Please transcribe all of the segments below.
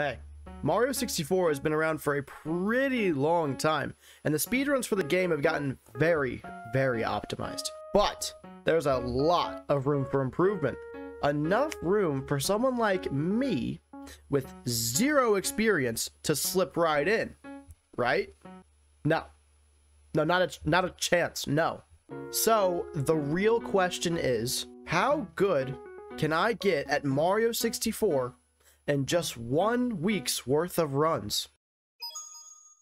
Hey, Mario 64 has been around for a pretty long time, and the speedruns for the game have gotten very, very optimized. But there's a lot of room for improvement. Enough room for someone like me with zero experience to slip right in, right? No, not a chance, no. So the real question is, how good can I get at Mario 64 in just 1 week's worth of runs?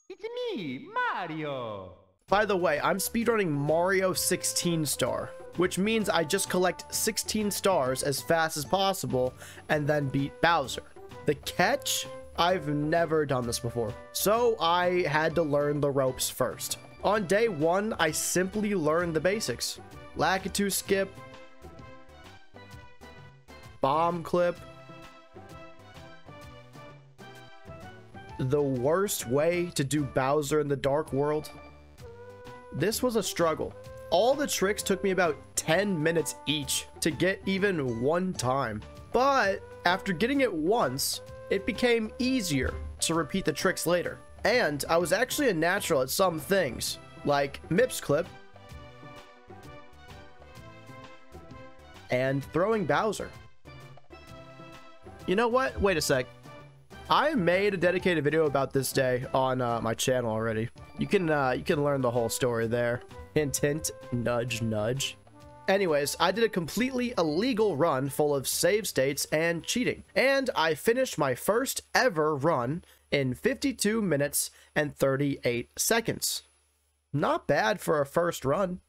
It's me, Mario. By the way, I'm speedrunning Mario 16 star, which means I just collect 16 stars as fast as possible and then beat Bowser. The catch? I've never done this before, so I had to learn the ropes first. On day one, I simply learned the basics. Lakitu Skip, bomb clip, the worst way to do Bowser in the Dark World. This was a struggle. All the tricks took me about 10 minutes each to get even one time. But after getting it once, it became easier to repeat the tricks later. And I was actually a natural at some things, like Mips Clip and throwing Bowser. You know what? Wait a sec. I made a dedicated video about this day on my channel already. You can learn the whole story there. Hint, hint, nudge, nudge. Anyways, I did a completely illegal run full of save states and cheating, and I finished my first ever run in 52 minutes and 38 seconds. Not bad for a first run.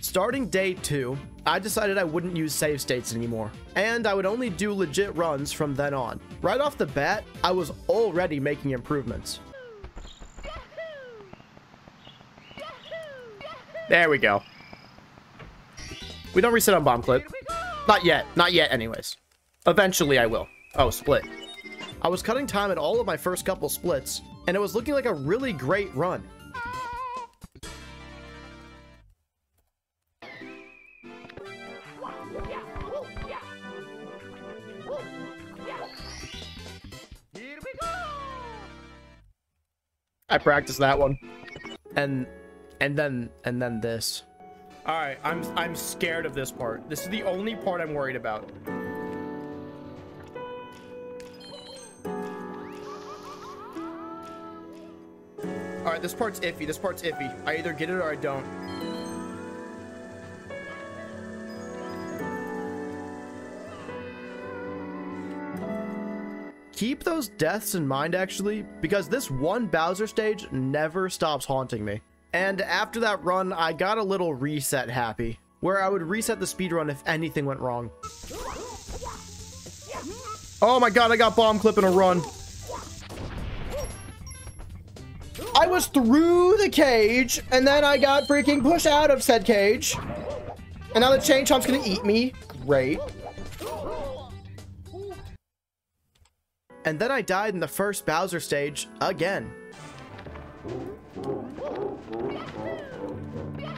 Starting day 2, I decided I wouldn't use save states anymore, and I would only do legit runs from then on. Right off the bat, I was already making improvements. There we go. We don't reset on bomb clip. Not yet anyways. Eventually I will. Oh, split. I was cutting time at all of my first couple splits, and it was looking like a really great run. I practiced that one, and then this. All right, I'm scared of this part. This is the only part I'm worried about. All right, this part's iffy. This part's iffy. I either get it or I don't. Keep those deaths in mind, actually, because this one Bowser stage never stops haunting me. And after that run, I got a little reset happy, where I would reset the speedrun if anything went wrong. Oh my god, I got bomb clip in a run. I was through the cage, and then I got freaking pushed out of said cage. And now the chain chomp's gonna eat me. Great. And then I died in the first Bowser stage again.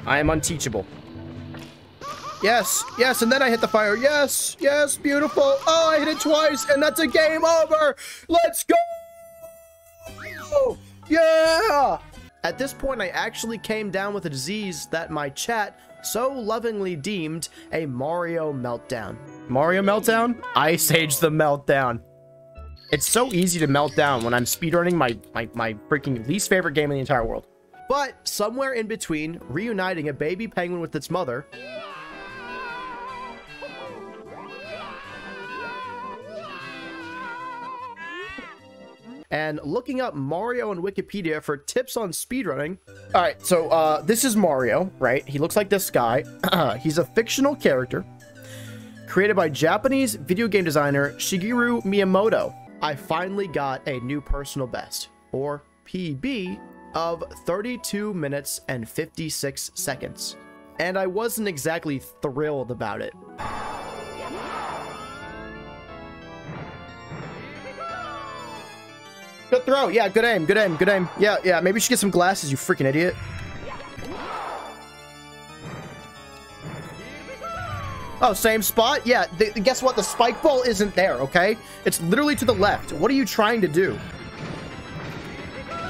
I am unteachable. Yes, yes, and then I hit the fire. Yes, yes, beautiful. Oh, I hit it twice, and that's a game over. Let's go. Oh, yeah. At this point, I actually came down with a disease that my chat so lovingly deemed a Mario meltdown. Mario meltdown? Ice Age the meltdown. It's so easy to melt down when I'm speedrunning my freaking least favorite game in the entire world. But somewhere in between reuniting a baby penguin with its mother and looking up Mario on Wikipedia for tips on speedrunning. All right, so this is Mario, right? He looks like this guy. He's a fictional character created by Japanese video game designer Shigeru Miyamoto. I finally got a new personal best, or PB, of 32 minutes and 56 seconds. And I wasn't exactly thrilled about it. Good throw, yeah, good aim, good aim, good aim. Yeah, yeah, maybe you should get some glasses, you freaking idiot. Oh, same spot? Yeah, guess what? The spike ball isn't there, okay? It's literally to the left. What are you trying to do?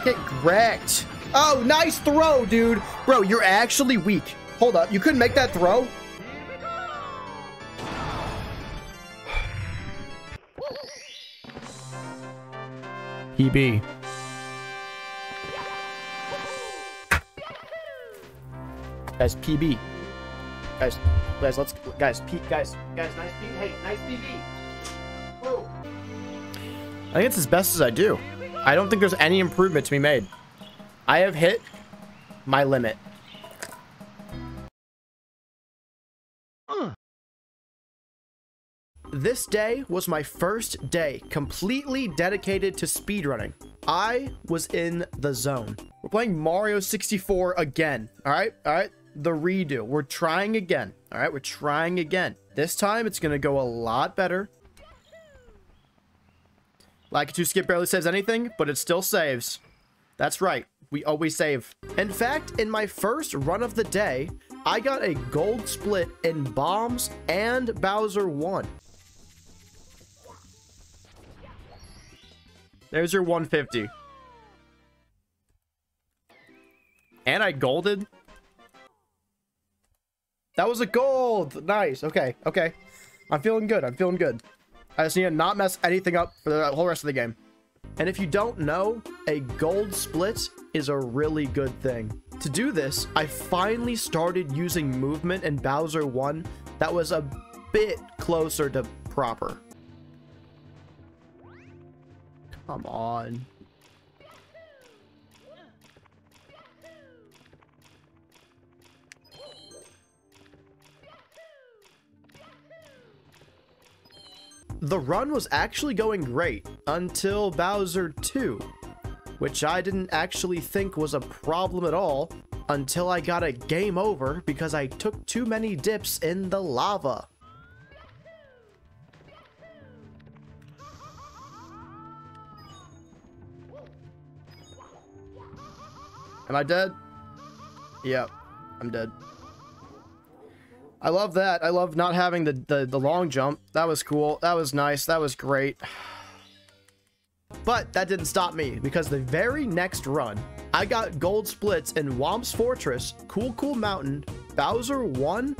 Get wrecked. Oh, nice throw, dude. Bro, you're actually weak. Hold up. You couldn't make that throw? EB. Guys, PB. Guys, let's... Guys, nice PB. Hey, nice PB. Whoa. I think it's as best as I do. I don't think there's any improvement to be made. I have hit my limit. This day was my first day completely dedicated to speedrunning. I was in the zone. We're playing Mario 64 again. All right. The redo. We're trying again. All right, we're trying again. This time it's going to go a lot better. Lakitu Skip barely saves anything, but it still saves. That's right. We always save. In fact, in my first run of the day, I got a gold split in bombs and Bowser 1. There's your 150. And I golded. That was a gold. Nice. Okay. I'm feeling good. I just need to not mess anything up for the whole rest of the game. And if you don't know, a gold split is a really good thing. To do this, I finally started using movement in Bowser 1 that was a bit closer to proper. Come on. The run was actually going great until Bowser 2, which I didn't actually think was a problem at all until I got a game over because I took too many dips in the lava. Am I dead? Yep, I'm dead. I love that. I love not having the long jump. That was cool. That was nice. That was great. But that didn't stop me because the very next run, I got gold splits in Womp's Fortress, Cool Cool Mountain, Bowser 1,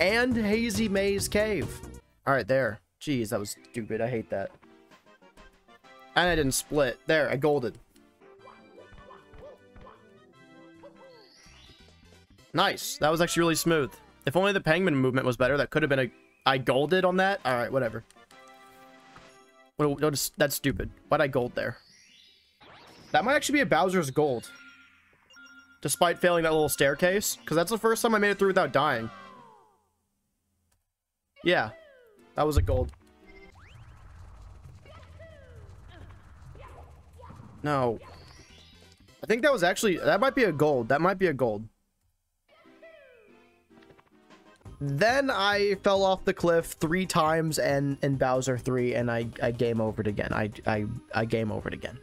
and Hazy Maze Cave. All right, there. Jeez, that was stupid. I hate that. And I didn't split. There, I golded. Nice. That was actually really smooth. If only the penguin movement was better. That could have been a... I golded on that? All right, whatever. That's stupid. Why'd I gold there? That might actually be a Bowser's gold. Despite failing that little staircase. Because that's the first time I made it through without dying. Yeah. That was a gold. No. I think that was actually... That might be a gold. That might be a gold. Then I fell off the cliff 3 times and in Bowser 3, and I game overed again. I game overed again.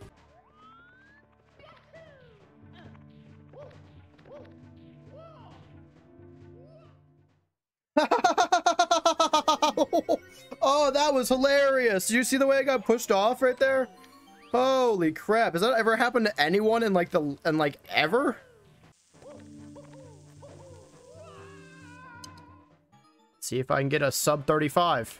Oh, that was hilarious. Did you see the way I got pushed off right there? Holy crap. Has that ever happened to anyone in like ever? See if I can get a sub 35.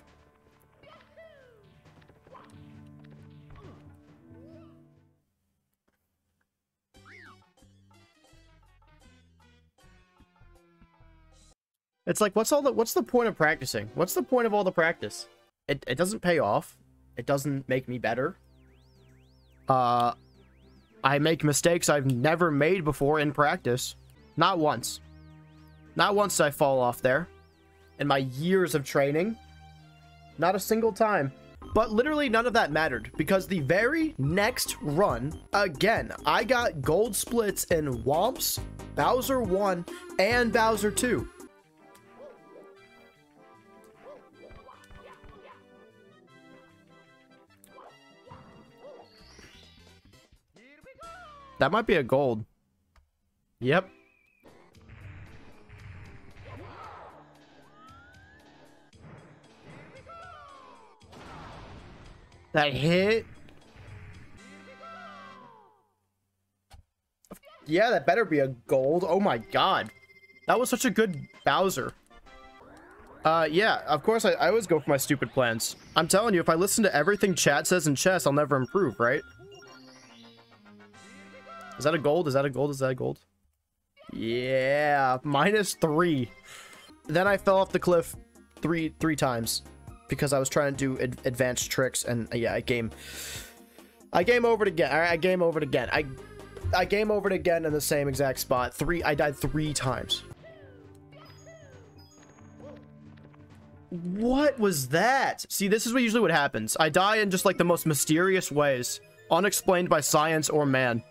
It's like, what's the point of practicing? What's the point of all the practice? It doesn't pay off. It doesn't make me better. I make mistakes I've never made before in practice. Not once. Not once did I fall off there. In my years of training, not a single time. But literally none of that mattered because the very next run, again, I got gold splits in Womp's, Bowser 1, and Bowser 2. That might be a gold. Yep. That hit. Yeah, that better be a gold. Oh my god. That was such a good Bowser. Yeah, of course I always go for my stupid plans. I'm telling you, if I listen to everything chat says in chess, I'll never improve, right? Is that a gold? Is that a gold? Is that a gold? Yeah, -3. Then I fell off the cliff three times because I was trying to do advanced tricks, and yeah, I game over again. All right, I game over again in the same exact spot. I died 3 times. What was that? See, this is usually what happens. I die in just like the most mysterious ways, unexplained by science or man.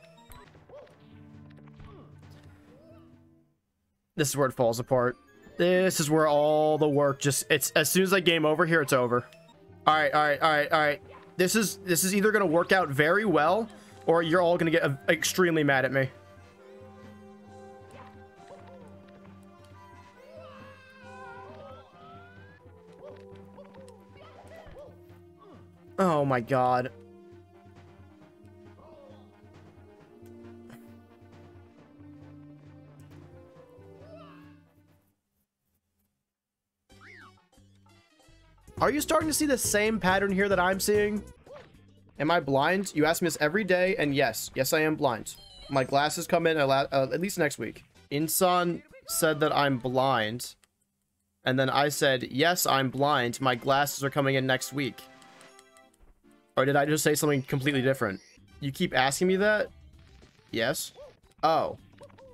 This is where it falls apart. This is where all the work just, it's as soon as I game over here, it's over. All right, all right, all right, all right. This is either gonna work out very well or you're all gonna get extremely mad at me. Oh my god. Are you starting to see the same pattern here that I'm seeing? Am I blind? You ask me this every day, and yes. Yes, I am blind. My glasses come in at least next week. Insan said that I'm blind. And then I said, yes, I'm blind. My glasses are coming in next week. Or did I just say something completely different? You keep asking me that? Yes. Oh.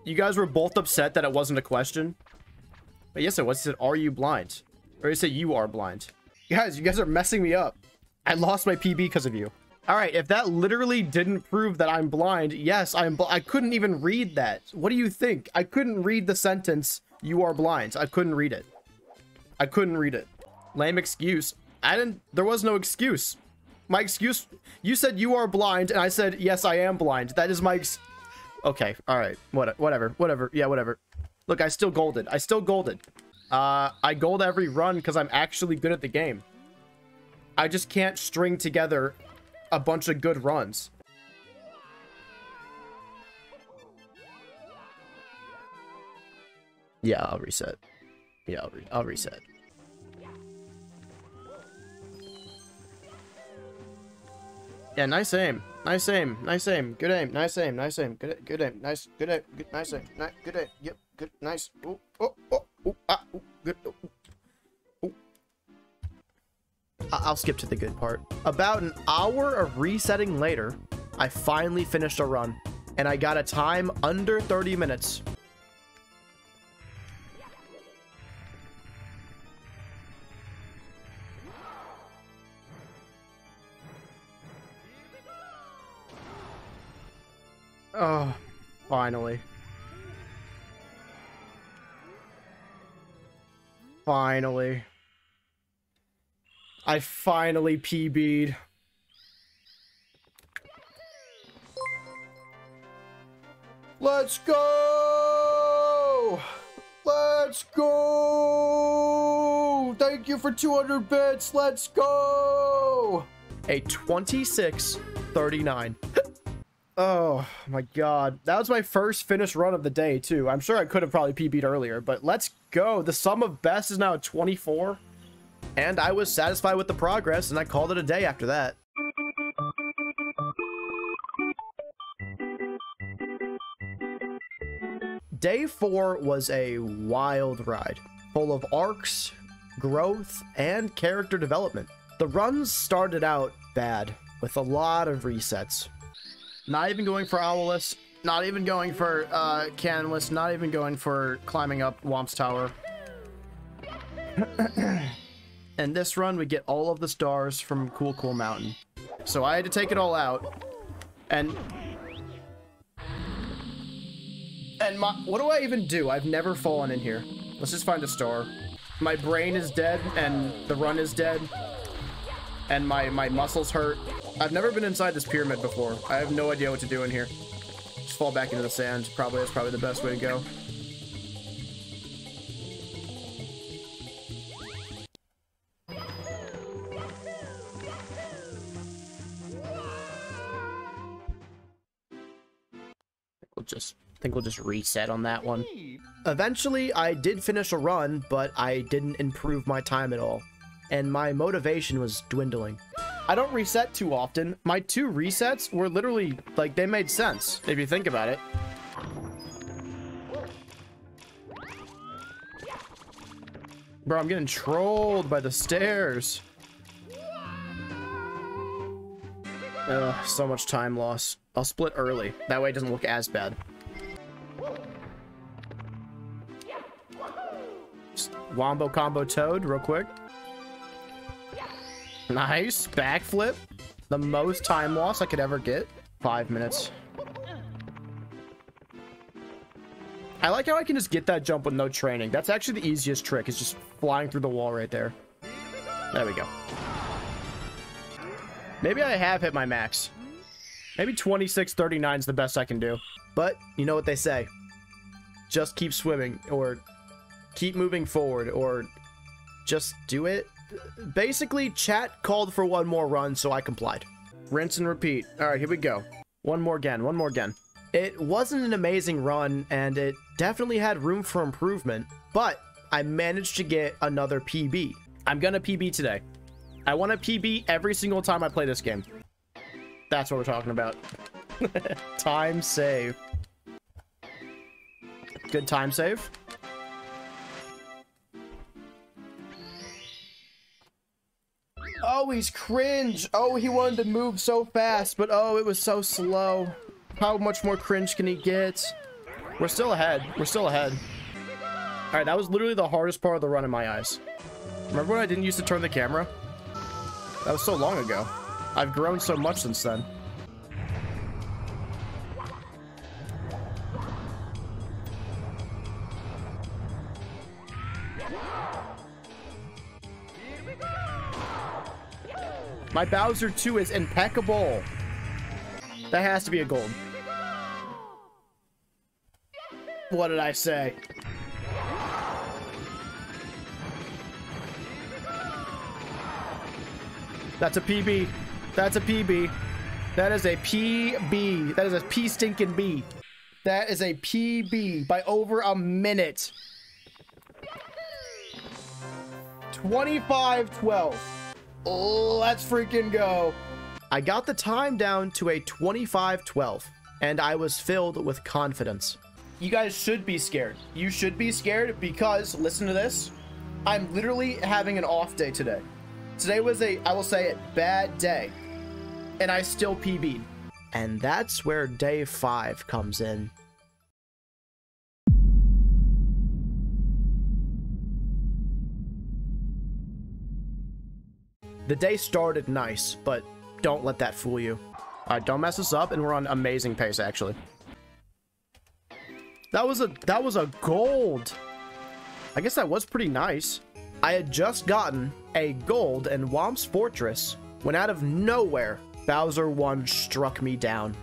You guys were both upset that it wasn't a question? But yes, it was. He said, are you blind? Or he said, you are blind. Guys, you guys are messing me up. I lost my PB because of you. All right, if that literally didn't prove that I'm blind, yes, I couldn't even read that. What do you think? I couldn't read the sentence, you are blind. I couldn't read it. I couldn't read it. Lame excuse. There was no excuse. My excuse, you said you are blind, and I said, yes, I am blind. That is my ex. Okay, all right, whatever. Yeah, whatever. Look, I still golded. I still golded. I gold every run because I'm actually good at the game. I just can't string together a bunch of good runs. Yeah, I'll reset. Yeah, I'll reset. Yeah, nice aim. Nice aim. Nice aim. Good aim. Nice aim. Nice aim. Good aim. Nice. Good aim. Good. Nice aim. Good aim. Yep. Good. Nice. Ooh. Oh. Oh. Ooh, ah, ooh, good, ooh, ooh. I'll skip to the good part. About an hour of resetting later, I finally finished a run, and I got a time under 30 minutes. Oh, finally. Finally. I finally PB'd. Let's go! Let's go! Thank you for 200 bits. Let's go! A 26:39. Oh my god, that was my first finished run of the day too. I'm sure I could have probably PB'd earlier, but let's go. The sum of best is now 24, and I was satisfied with the progress, and I called it a day after that. Day 4 was a wild ride, full of arcs, growth, and character development. The runs started out bad, with a lot of resets. Not even going for Owless, not even going for Cannonless, not even going for climbing up Womp's Tower. And this run, we get all of the stars from Cool Cool Mountain. So I had to take it all out. And what do I even do? I've never fallen in here. Let's just find a star. My brain is dead, and the run is dead. And my muscles hurt. I've never been inside this pyramid before. I have no idea what to do in here. Just fall back into the sand. Probably, that's probably the best way to go. I think we'll just reset on that one. Eventually, I did finish a run, but I didn't improve my time at all, and my motivation was dwindling. I don't reset too often. My two resets were literally, like, they made sense, if you think about it. Bro, I'm getting trolled by the stairs. Ugh, so much time loss. I'll split early. That way it doesn't look as bad. Just wombo combo toad real quick. Nice. Backflip. The most time loss I could ever get. 5 minutes. I like how I can just get that jump with no training. That's actually the easiest trick, is just flying through the wall right there. There we go. Maybe I have hit my max. Maybe 2639 is the best I can do. But you know what they say. Just keep swimming, or keep moving forward, or just do it. Basically, chat called for one more run, so I complied. Rinse and repeat. All right, here we go. One more again, one more again. It wasn't an amazing run, and it definitely had room for improvement, but I managed to get another PB. I'm gonna PB today. I want a PB every single time I play this game. That's what we're talking about. Time save. Good time save. Oh, he's cringe. Oh, he wanted to move so fast, but oh, it was so slow. How much more cringe can he get? We're still ahead. We're still ahead. All right, that was literally the hardest part of the run in my eyes. Remember when I didn't used to turn the camera? That was so long ago. I've grown so much since then. My Bowser 2 is impeccable. That has to be a gold. What did I say? That's a PB. That's a PB. That is a PB. That is a P stinking B. That is a PB by over a minute. 25-12. Let's freaking go. I got the time down to a 25-12, and I was filled with confidence. You guys should be scared. You should be scared because, listen to this, I'm literally having an off day today. Today was a, I will say it, bad day, and I still PB'd. And that's where day 5 comes in. The day started nice, but don't let that fool you. All right, don't mess this up, and we're on amazing pace, actually. That was a gold. I guess that was pretty nice. I had just gotten a gold in Womp's Fortress when out of nowhere, Bowser 1 struck me down.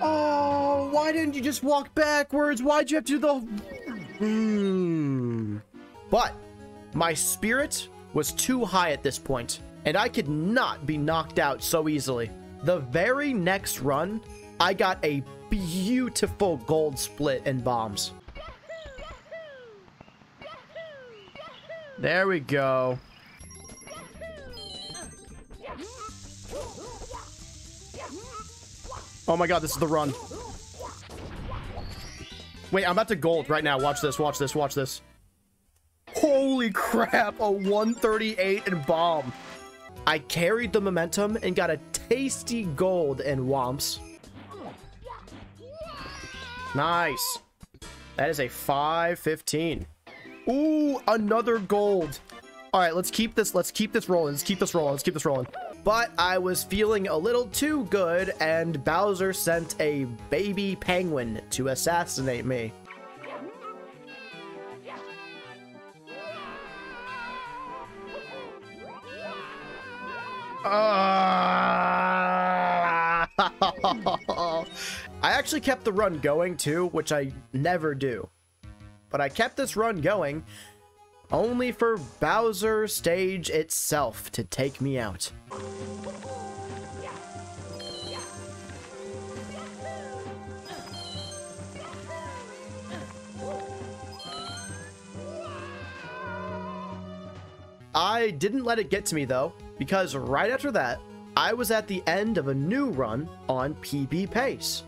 Oh, why didn't you just walk backwards? Why'd you have to do the... But my spirit was too high at this point, and I could not be knocked out so easily. The very next run, I got a beautiful gold split and bombs. There we go. Oh my god, this is the run. Wait, I'm about to gold right now. Watch this, watch this, watch this. Holy crap, a 138 and bomb. I carried the momentum and got a tasty gold in Womps. Nice. That is a 515. Ooh, another gold. All right, let's keep this rolling. Let's keep this rolling. But I was feeling a little too good, and Bowser sent a baby penguin to assassinate me. I actually kept the run going too, which I never do. But I kept this run going, only for Bowser stage itself to take me out. I didn't let it get to me though, because right after that, I was at the end of a new run on PB Pace.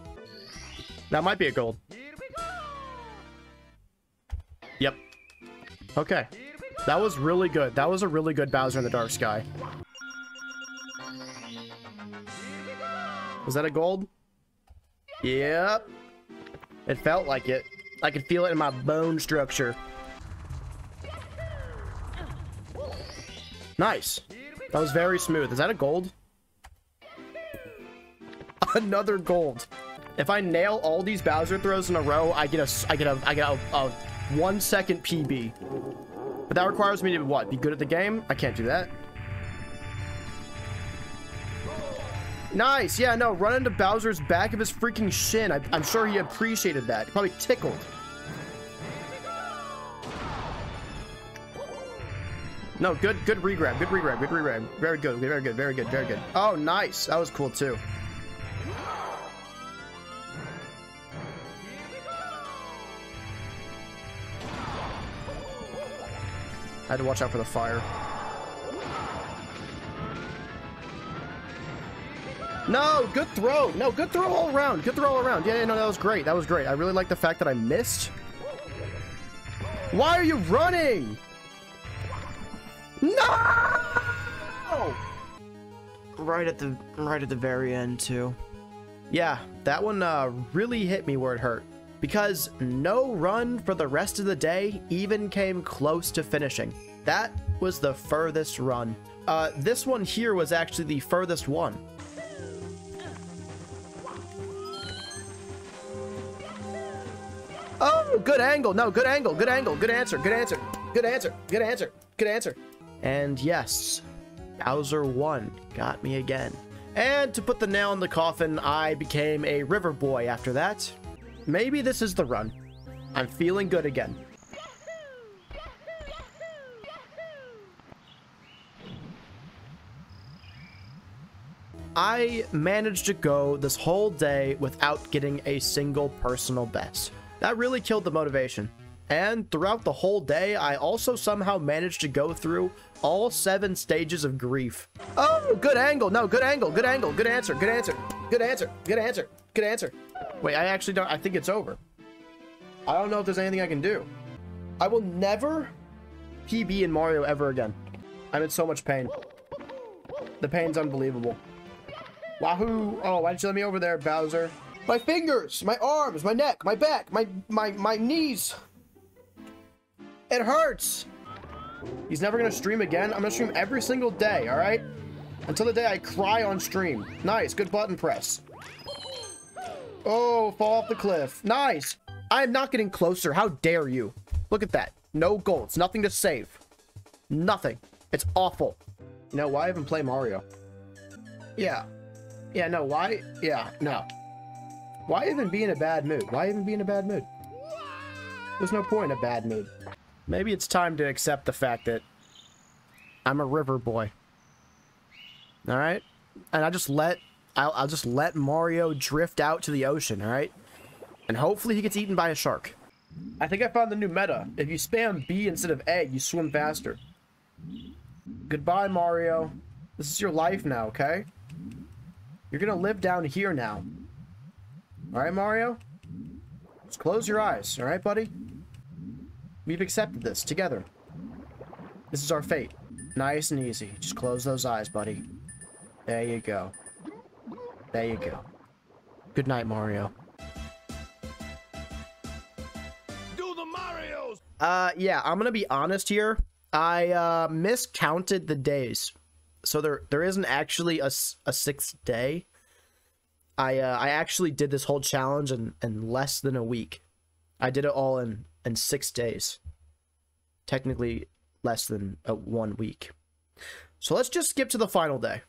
That might be a gold. Yep. Okay. That was really good. That was a really good Bowser in the Dark Sky. Was that a gold? Yep. It felt like it. I could feel it in my bone structure. Nice. That was very smooth. Is that a gold? Another gold. If I nail all these Bowser throws in a row, I get a 1 second PB. But that requires me to what? Be good at the game? I can't do that. Nice. Yeah, no. Run into Bowser's back of his freaking shin. I'm sure he appreciated that. He probably tickled. No, good regrab, good regrab. Very good. Oh, nice. That was cool too. I had to watch out for the fire. No, good throw. No, good throw all around. Good throw all around. Yeah, no, that was great. That was great. I really like the fact that I missed. Why are you running? No! Right at the very end too. Yeah, that one really hit me where it hurt, because no run for the rest of the day even came close to finishing. That was the furthest run. This one here was actually the furthest one. Oh, good angle. No, good angle. Good angle. Good answer. Good answer. Good answer. Good answer. Good answer. And yes, Bowser 1 got me again. And to put the nail in the coffin, I became a river boy after that. Maybe this is the run. I'm feeling good again. I managed to go this whole day without getting a single personal best. That really killed the motivation. And throughout the whole day, I also somehow managed to go through all 7 stages of grief. Oh, good angle. No, good angle. Good angle. Good answer. Good answer. Good answer. Good answer. Good answer. Wait, I actually don't. I think it's over. I don't know if there's anything I can do. I will never PB in Mario ever again. I'm in so much pain. The pain's unbelievable. Wahoo. Oh, why did you let me over there, Bowser? My fingers, my arms, my neck, my back, my knees. It hurts. He's never gonna stream again. I'm gonna stream every single day, all right? Until the day I cry on stream. Nice, good button press. Oh, fall off the cliff. Nice. I'm not getting closer. How dare you? Look at that. No golds, nothing to save. Nothing. It's awful. You know, why even play Mario? Yeah. Yeah, no, why? Yeah, no. Why even be in a bad mood? Why even be in a bad mood? There's no point in a bad mood. Maybe it's time to accept the fact that I'm a river boy. All right? And I'll just let Mario drift out to the ocean, all right? And hopefully he gets eaten by a shark. I think I found the new meta. If you spam B instead of A, you swim faster. Goodbye, Mario. This is your life now, okay? You're gonna live down here now. All right, Mario? Just close your eyes, all right, buddy? We've accepted this together. This is our fate. Nice and easy. Just close those eyes, buddy. There you go. There you go. Good night, Mario. Do the Marios! Yeah, I'm gonna be honest here. I miscounted the days. So there isn't actually a 6th day. I actually did this whole challenge in less than a week. I did it all in 6 days, technically less than 1 week. So let's just skip to the final day.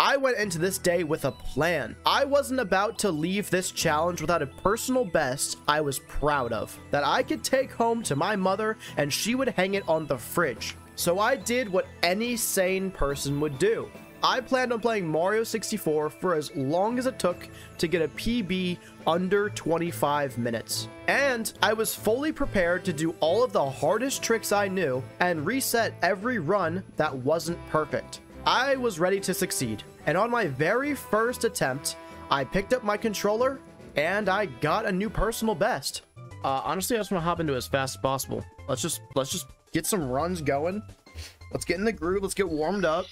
I I went into this day with a plan. I wasn't about to leave this challenge without a personal best I was proud of, that I could take home to my mother and she would hang it on the fridge. So I did what any sane person would do. I planned on playing Mario 64 for as long as it took to get a PB under 25 minutes. And I was fully prepared to do all of the hardest tricks I knew and reset every run that wasn't perfect. I was ready to succeed. And on my very first attempt, I picked up my controller and I got a new personal best. Honestly, I just want to hop into it as fast as possible. Let's just get some runs going. Let's get in the groove. Let's get warmed up.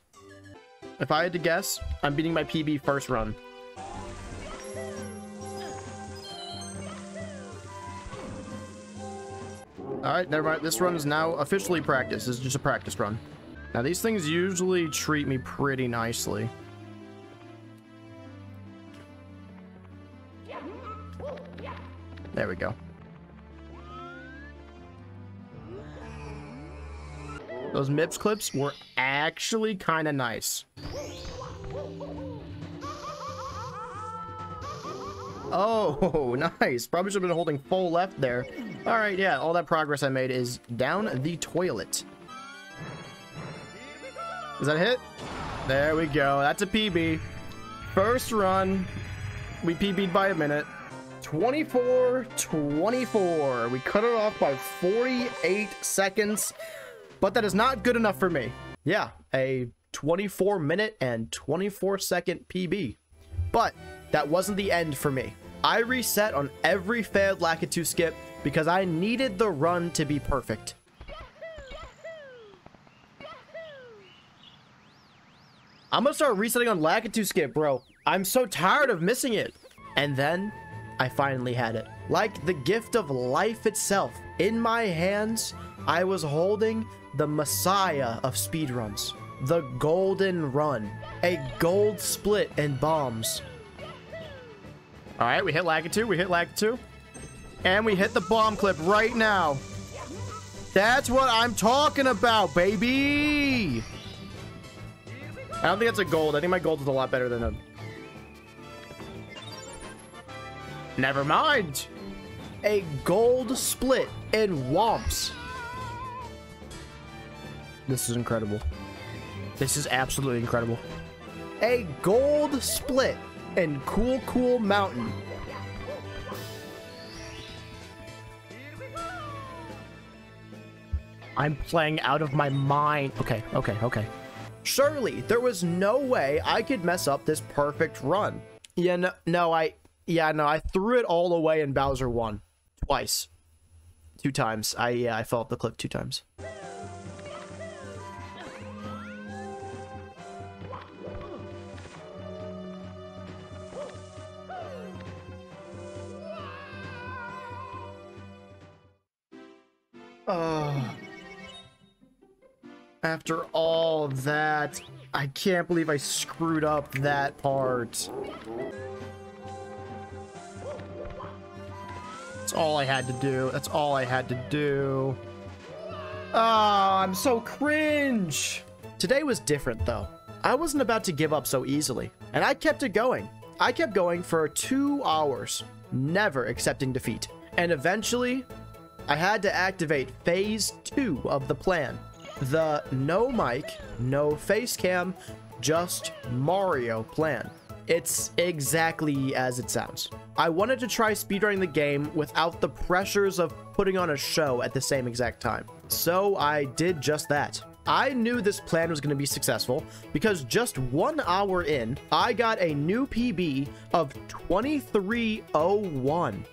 If I had to guess, I'm beating my PB first run. Alright, never mind. This run is now officially practice. It's just a practice run. Now, these things usually treat me pretty nicely. There we go. Those Mips clips were actually kind of nice. Oh, nice. Probably should have been holding full left there. All right, yeah, all that progress I made is down the toilet. Is that a hit? There we go. That's a PB. First run. We PB'd by a minute. 24-24. We cut it off by 48 seconds. But that is not good enough for me. Yeah, a 24-minute and 24-second PB. But that wasn't the end for me. I reset on every failed Lakitu skip because I needed the run to be perfect. I'm gonna start resetting on Lakitu skip, bro. I'm so tired of missing it. And then I finally had it. Like the gift of life itself. In my hands, I was holding the messiah of speedruns, the golden run, a gold split and bombs. All right, we hit Lakitu, we hit Lakitu, and we hit the bomb clip right now. That's what I'm talking about, baby. I don't think that's a gold. I think my gold is a lot better than them. Never mind. A gold split and womps. This is incredible. This is absolutely incredible. A gold split and cool mountain. I'm playing out of my mind. Okay. Surely there was no way I could mess up this perfect run. Yeah, no, I threw it all away and Bowser won. Twice. Two times. I fell off the cliff two times. Oh, after all that, I can't believe I screwed up that part. That's all I had to do. That's all I had to do. Oh, I'm so cringe. Today was different, though. I wasn't about to give up so easily, and I kept it going. I kept going for 2 hours, never accepting defeat, and eventually I had to activate phase 2 of the plan. The no mic, no face cam, just Mario plan. It's exactly as it sounds. I wanted to try speedrunning the game without the pressures of putting on a show at the same exact time. So I did just that. I knew this plan was going to be successful because just 1 hour in, I got a new PB of 23:01.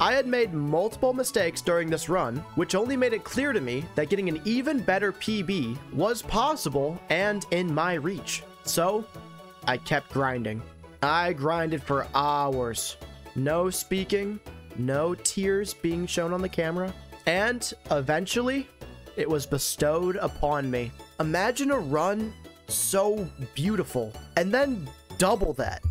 I had made multiple mistakes during this run, which only made it clear to me that getting an even better PB was possible and in my reach. So I kept grinding. I grinded for hours. No speaking, no tears being shown on the camera. And eventually, it was bestowed upon me. Imagine a run so beautiful, and then double that.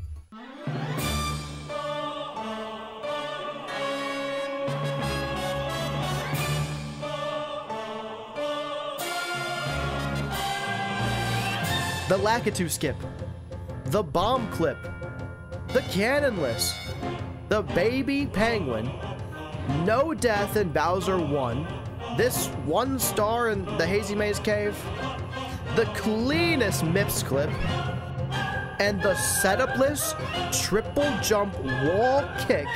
the Lakitu Skip, the Bomb Clip, the Cannonless, the Baby Penguin, No Death in Bowser 1, this one star in the Hazy Maze Cave, the cleanest Mips Clip, and the Setupless Triple Jump Wall Kick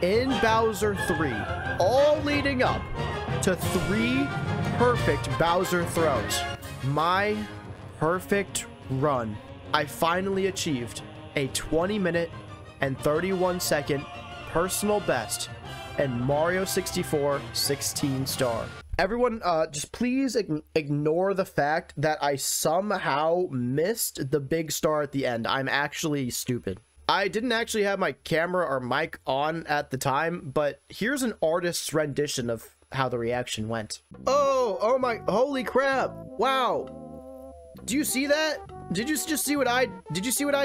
in Bowser 3, all leading up to 3 perfect Bowser throws. My perfect run. I finally achieved a 20-minute and 31-second personal best and Mario 64 16-star. Everyone, just please ignore the fact that I somehow missed the big star at the end. I'm actually stupid. I didn't actually have my camera or mic on at the time, but here's an artist's rendition of how the reaction went. Oh my, holy crap. Wow. Do you see that? Did you see what I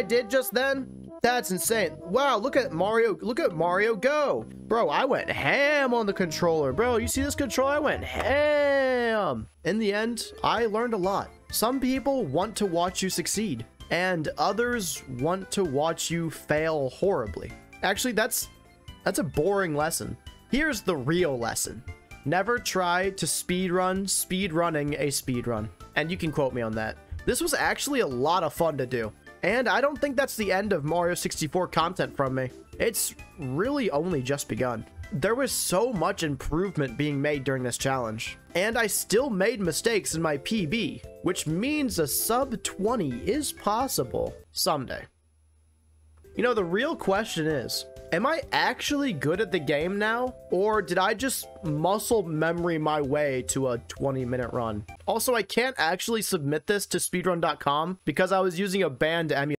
did just then? That's insane. Wow, look at Mario go. Bro, I went ham on the controller. Bro, you see this controller? I went ham. In the end, I learned a lot. Some people want to watch you succeed, and others want to watch you fail horribly. Actually, that's a boring lesson. Here's the real lesson. Never try to speedrunning a speedrun. And you can quote me on that. This was actually a lot of fun to do. And I don't think that's the end of Mario 64 content from me. It's really only just begun. There was so much improvement being made during this challenge. And I still made mistakes in my PB, which means a sub 20 is possible someday. You know, the real question is, am I actually good at the game now? Or did I just muscle memory my way to a 20-minute run? Also, I can't actually submit this to speedrun.com because I was using a banned emulator.